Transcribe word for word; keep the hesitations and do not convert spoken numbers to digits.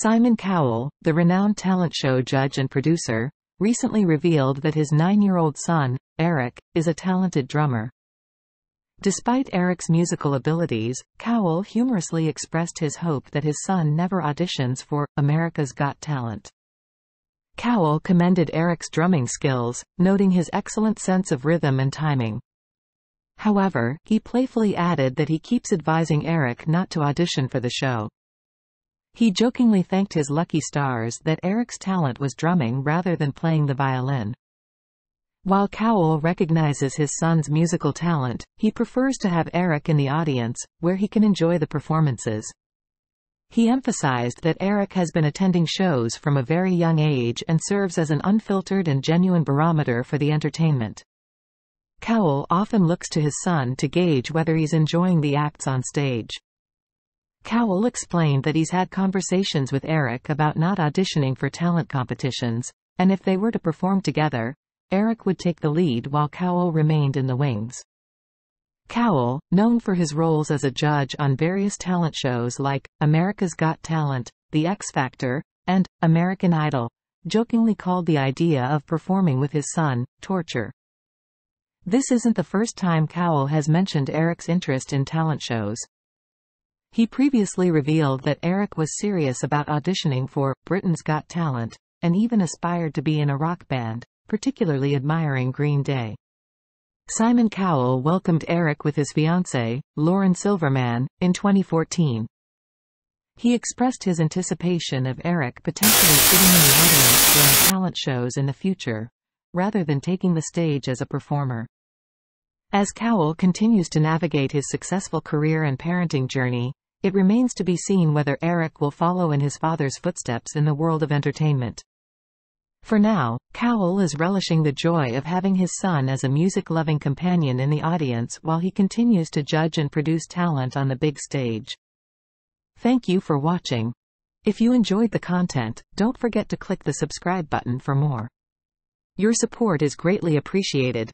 Simon Cowell, the renowned talent show judge and producer, recently revealed that his nine-year-old son, Eric, is a talented drummer. Despite Eric's musical abilities, Cowell humorously expressed his hope that his son never auditions for America's Got Talent. Cowell commended Eric's drumming skills, noting his excellent sense of rhythm and timing. However, he playfully added that he keeps advising Eric not to audition for the show. He jokingly thanked his lucky stars that Eric's talent was drumming rather than playing the violin. While Cowell recognizes his son's musical talent, he prefers to have Eric in the audience, where he can enjoy the performances. He emphasized that Eric has been attending shows from a very young age and serves as an unfiltered and genuine barometer for the entertainment. Cowell often looks to his son to gauge whether he's enjoying the acts on stage. Cowell explained that he's had conversations with Eric about not auditioning for talent competitions, and if they were to perform together, Eric would take the lead while Cowell remained in the wings. Cowell, known for his roles as a judge on various talent shows like America's Got Talent, The X Factor, and American Idol, jokingly called the idea of performing with his son torture. This isn't the first time Cowell has mentioned Eric's interest in talent shows. He previously revealed that Eric was serious about auditioning for Britain's Got Talent, and even aspired to be in a rock band, particularly admiring Green Day. Simon Cowell welcomed Eric with his fiancée, Lauren Silverman, in twenty fourteen. He expressed his anticipation of Eric potentially sitting in the audience during talent shows in the future, rather than taking the stage as a performer. As Cowell continues to navigate his successful career and parenting journey, it remains to be seen whether Eric will follow in his father's footsteps in the world of entertainment. For now, Cowell is relishing the joy of having his son as a music-loving companion in the audience while he continues to judge and produce talent on the big stage. Thank you for watching. If you enjoyed the content, don't forget to click the subscribe button for more. Your support is greatly appreciated.